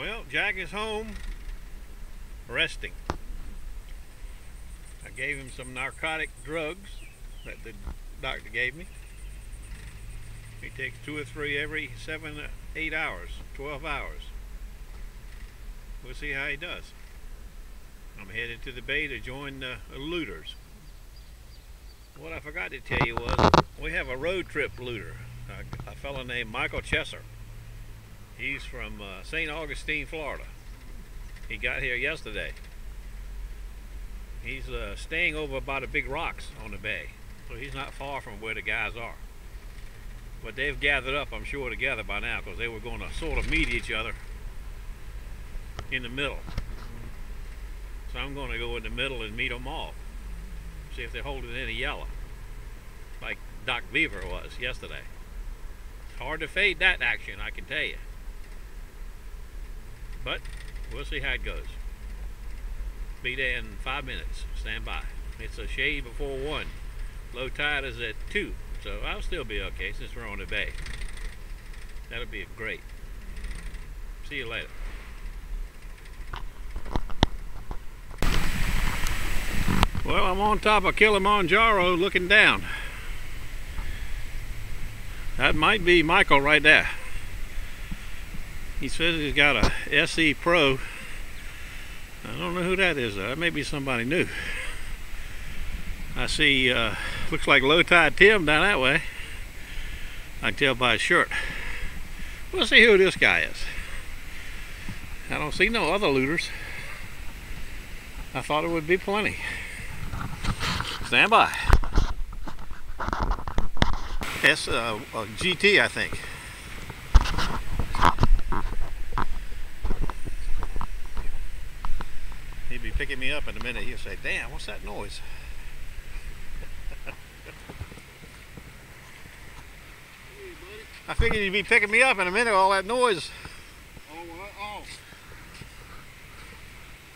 Well, Jack is home, resting. I gave him some narcotic drugs that the doctor gave me. He takes 2 or 3 every 7 or 8 hours, 12 hours. We'll see how he does. I'm headed to the bay to join the looters. What I forgot to tell you was we have a road trip looter, a fellow named Michael Chesser. He's from St. Augustine, Florida. He got here yesterday. He's staying over by the big rocks on the bay, so he's not far from where the guys are. But they've gathered up, I'm sure, together by now, because they were going to sort of meet each other in the middle. So I'm going to go in the middle and meet them all, see if they're holding any yellow, like Doc Beaver was yesterday. It's hard to fade that action, I can tell you. But we'll see how it goes. Be there in 5 minutes. Stand by. It's a shade before 1. Low tide is at 2, so I'll still be okay since we're on the bay. That'll be great. See you later. Well, I'm on top of Kilimanjaro looking down. That might be Michael right there. He says he's got a SE Pro. I don't know who that is though. That may be somebody new. I see, looks like Low Tide Tim down that way. I can tell by his shirt. We'll see who this guy is. I don't see no other looters. I thought it would be plenty. Stand by. That's a GT, I think. He'd be picking me up in a minute. He'll say, "Damn, what's that noise?" I figured he'd be picking me up in a minute. All that noise. Oh, well, oh.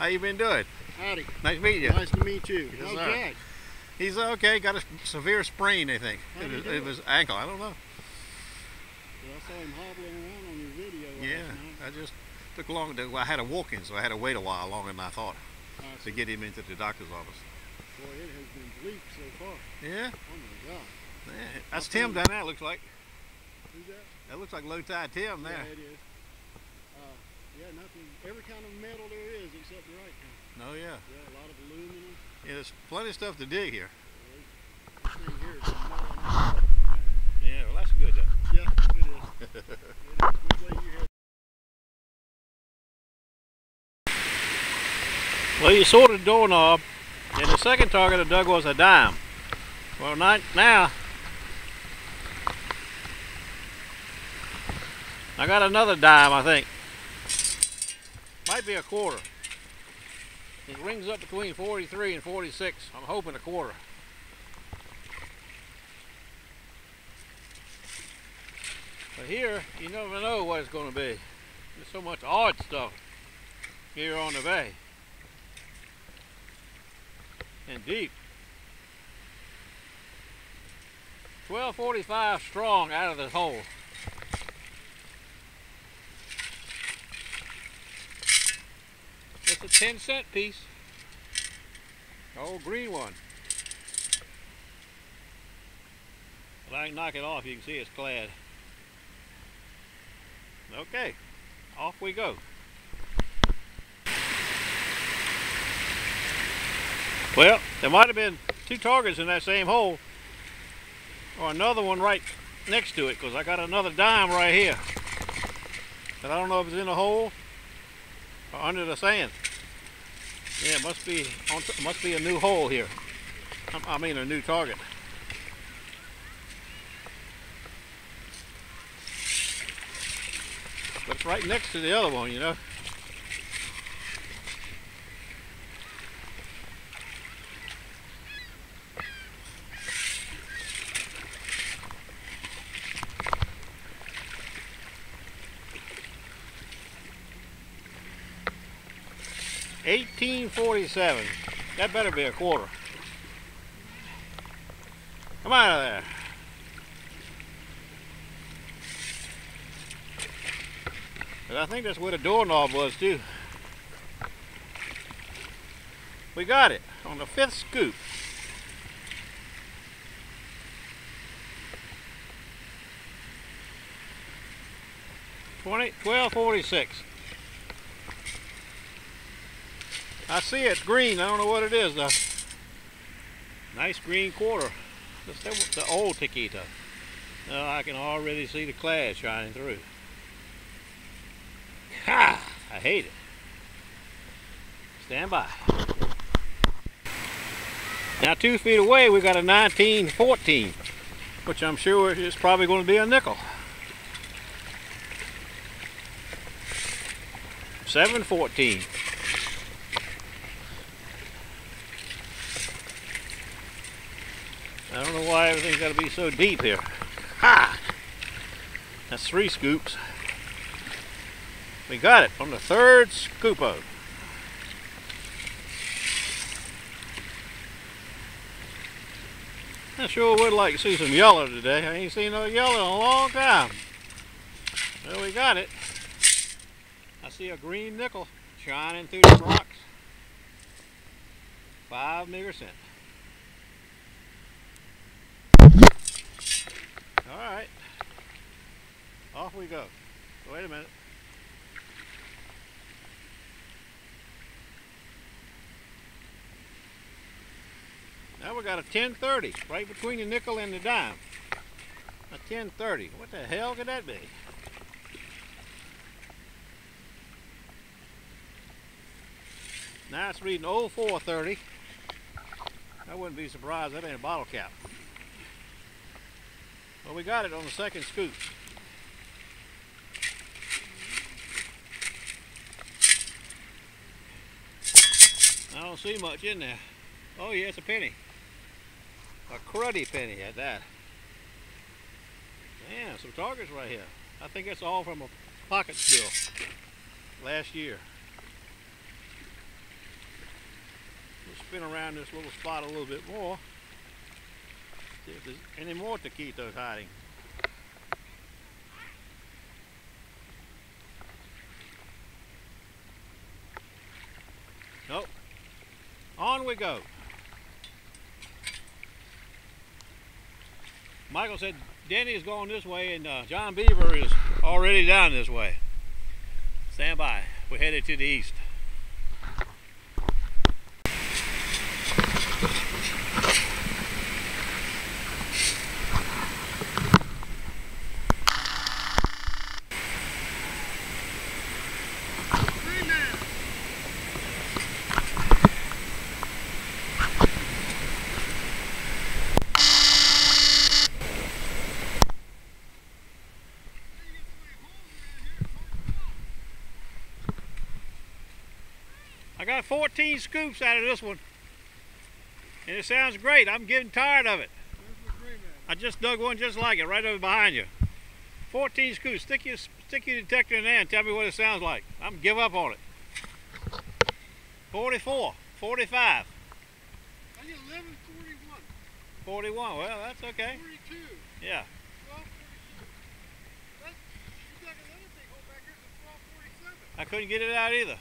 How you been doing? Howdy. Nice to meet you. Nice to meet you. Yes, okay. Sir. He's okay, got a severe sprain, I think. It was ankle, I don't know. Yeah, I saw him hobbling around on your video. Yeah, I just took long to, I had a walk-in, so I had to wait a while longer than I thought to get him into the doctor's office. Boy, it has been bleak so far. Yeah? Oh my God. Yeah, that's Tim down there, it looks like. Who's that? That looks like Low Tide Tim there. Yeah, it is. Yeah, nothing, every kind of metal there is except the right kind. Oh, yeah. Yeah, a lot of aluminum. Yeah, there's plenty of stuff to dig here. Yeah, well that's good though. Yeah, it is. It is. Well, you sawed the doorknob, and the second target I dug was a dime. Well, not now. I got another dime, I think. Might be a quarter. It rings up between 43 and 46. I'm hoping a quarter. But here, you never know what it's going to be. There's so much odd stuff here on the bay. And deep. 1245 strong out of this hole. It's a 10-cent piece, old green one. Well, I can knock it off, you can see it's clad. Okay, off we go. Well, there might have been 2 targets in that same hole, or another one right next to it, because I got another dime right here. But I don't know if it's in the hole or under the sand. Yeah, it must be a new hole here. I mean a new target. But it's right next to the other one, you know. $18.47. That better be a quarter. Come out of there. 'Cause I think that's where the doorknob was too. We got it on the 5th scoop. $12.46. I see it's green. I don't know what it is though. Nice green quarter. That's the old Taquito. Now I can already see the clad shining through. Ha! I hate it. Stand by. Now 2 feet away we got a 1914, which I'm sure is probably going to be a nickel. 714. I don't know why everything's got to be so deep here. Ha! That's 3 scoops. We got it on the 3rd scoop-o. I sure would like to see some yellow today. I ain't seen no yellow in a long time. Well, we got it. I see a green nickel shining through the rocks. 5 nigger cents. All right, off we go. Wait a minute. Now we got a 1030, right between the nickel and the dime. A 1030. What the hell could that be? Now it's reading 0430. I wouldn't be surprised. That ain't a bottle cap. Well, we got it on the 2nd scoop. I don't see much in there. Oh yeah, it's a penny. A cruddy penny at that. Man, some targets right here. I think that's all from a pocket spill last year. We'll spin around this little spot a little bit more. See if there's any more taquitos hiding. Nope. On we go. Michael said Denny is going this way and John Beaver is already down this way. Stand by. We're headed to the east. I got 14 scoops out of this one, and it sounds great. I'm getting tired of it. I just dug one just like it right over behind you. 14 scoops. Stick your detector in there and tell me what it sounds like. I'm give up on it. 44, 45. I did 11, 41. 41. Well, that's okay. 42. Yeah. 12, 42. That's, you got another thing over back here to 12, 47. I couldn't get it out either.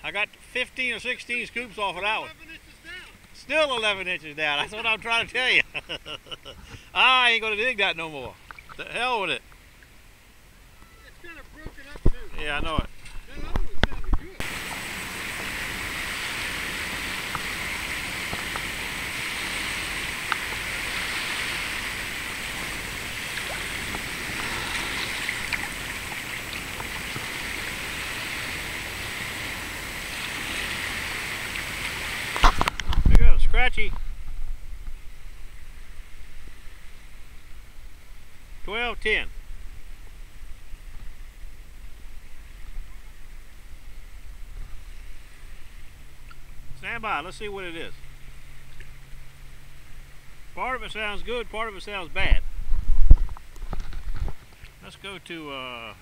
I got 15 or 16 scoops off of that one. 11 inches down. Still 11 inches down. That's what I'm trying to tell you. I ain't going to dig that no more. The hell with it. It's kind of broken up too. Yeah, I know it. That other one sounded good. Scratchy. 1210. Stand by, let's see what it is. Part of it sounds good, part of it sounds bad. Let's go to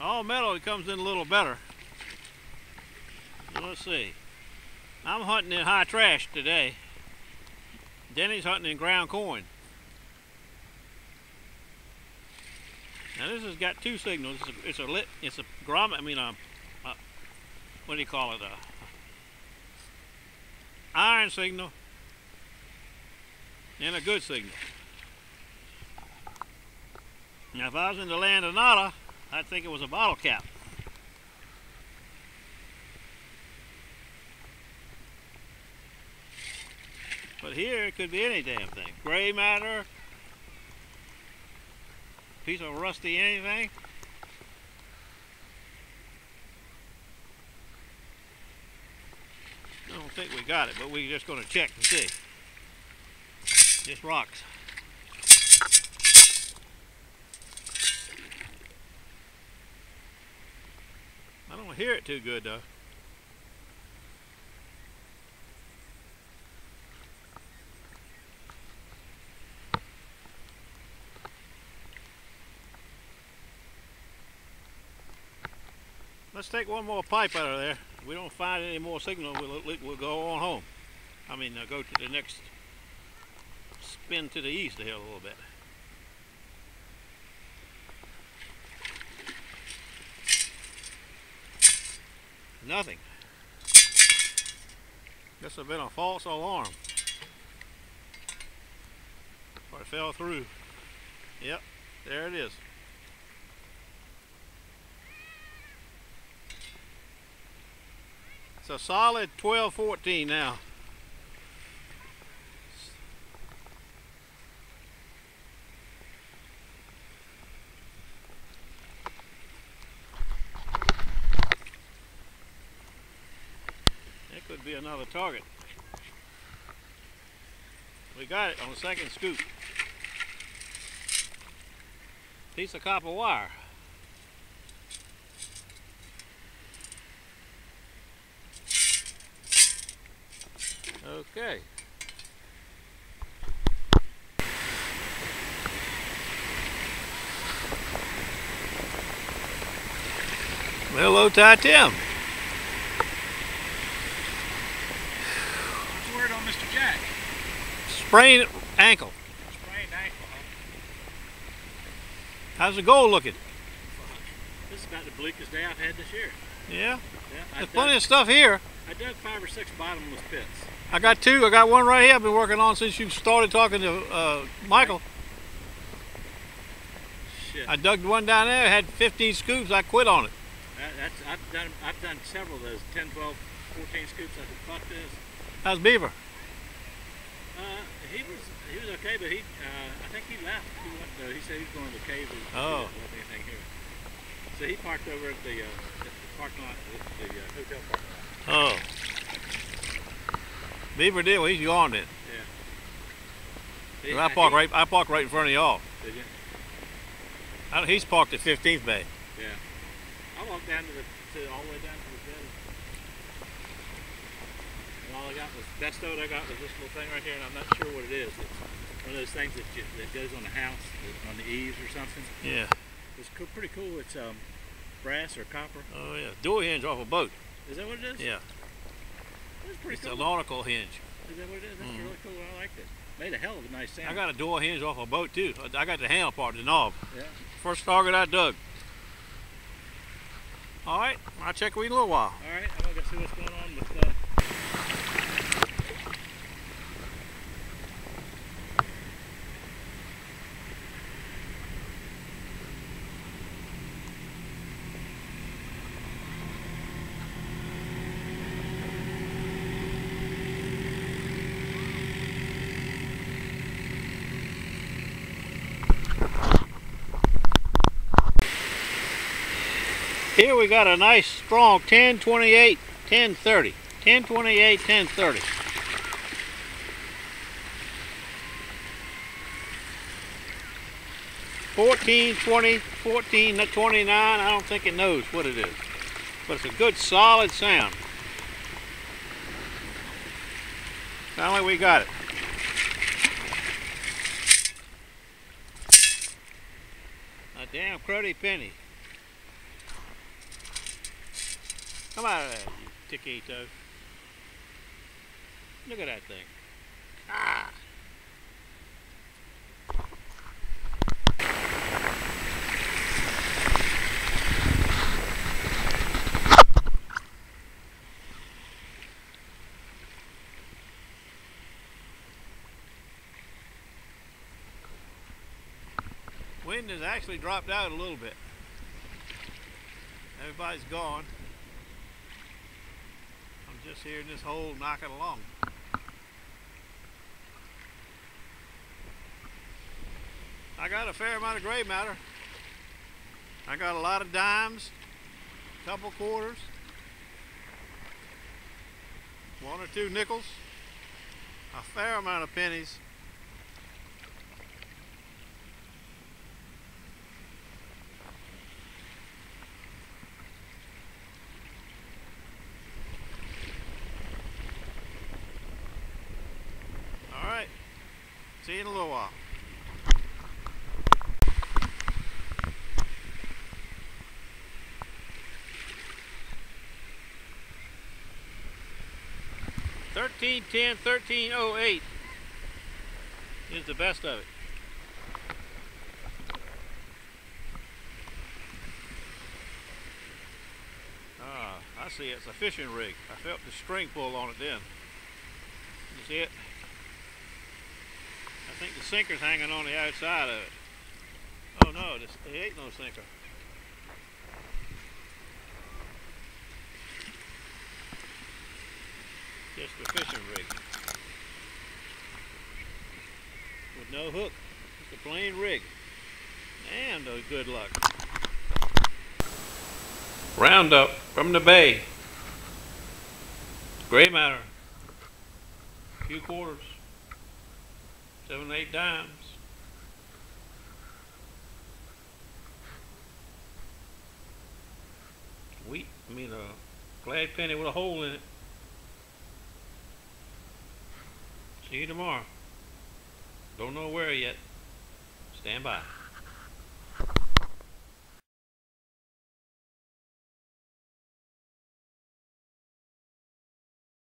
all metal, it comes in a little better. Let's see. I'm hunting in high trash today. Then he's hunting in ground corn. Now this has got two signals. It's a grommet. I mean, what do you call it? Iron signal and a good signal. Now if I was in the land of nada, I'd think it was a bottle cap. But here it could be any damn thing. Gray matter, piece of rusty anything. I don't think we got it, but we're just going to check and see. Just rocks. I don't hear it too good though. Let's take one more pipe out of there. If we don't find any more signal, we'll go on home. I mean, go to the next spin to the east here a little bit. Nothing. This has been a false alarm. Or it fell through. Yep, there it is. It's a solid 12-14 now. Another target. We got it on the second scoop. Piece of copper wire. Okay. Well, low tide Tim. Mr. Jack. Sprained ankle. Sprained ankle, huh? How's the goal looking? This is about the bleakest day I've had this year. Yeah? There's plenty of stuff here. I dug 5 or 6 bottomless pits. I got 2. I got one right here I've been working on since you started talking to Michael. Shit. I dug one down there. I had 15 scoops. I quit on it. I've done several of those. 10, 12, 14 scoops. I said, fuck this. How's Beaver? He was okay, but he I think he left. He went though. He said he was going to the cave. Oh. Anything here. So he parked over at the parking lot, the hotel parking lot. Oh. Beaver did. Well, he's yawned it. Yeah. See, I parked right in front of y'all. Did you? He's parked at 15th Bay. Yeah. I walked down to all the way down to the bed. All I got was, that's the one I got was this little thing right here, and I'm not sure what it is. It's one of those things that goes on the house, on the eaves or something. Yeah. It's pretty cool. It's brass or copper. Oh, yeah. Dual hinge off a boat. Is that what it is? Yeah. That's pretty cool. It's a nautical hinge. Is that what it is? That's really cool. I like that. Made a hell of a nice sound. I got a dual hinge off a boat, too. I got the handle part, the knob. Yeah. First target I dug. All right. I'll check with you in a little while. All right. I'm going to see what's going on with here we got a nice strong 10-28, 10-30. 10-28, 10-30. $14.20, $14.29. I don't think it knows what it is. But it's a good solid sound. Finally we got it. A damn cruddy penny. Come out of there, you tickety-toe. Look at that thing. Ah! wind has actually dropped out a little bit. Everybody's gone. I'm just here in this hole knocking along. I got a fair amount of gray matter. I got a lot of dimes, a couple quarters, one or two nickels, a fair amount of pennies. All right, see you in a little while. $13.10, $13.08 is the best of it. Ah, I see it's a fishing rig. I felt the string pull on it then. You see it? I think the sinker's hanging on the outside of it. Oh no, it ain't no sinker. Just a fishing rig with no hook, just a plain rig, and a good luck. Roundup from the bay, gray matter, a few quarters, 7 or 8 dimes. A glad penny with a hole in it. See you tomorrow. Don't know where yet. Stand by.